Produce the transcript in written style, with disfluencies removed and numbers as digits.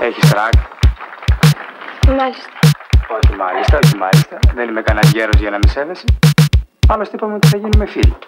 Έχεις track? Μάλιστα. Όχι μάλιστα, όχι μάλιστα. Δεν είμαι κανένα γέρος για να με σέβεσαι. Άλλωστε είπαμε ότι θα γίνουμε φίλοι.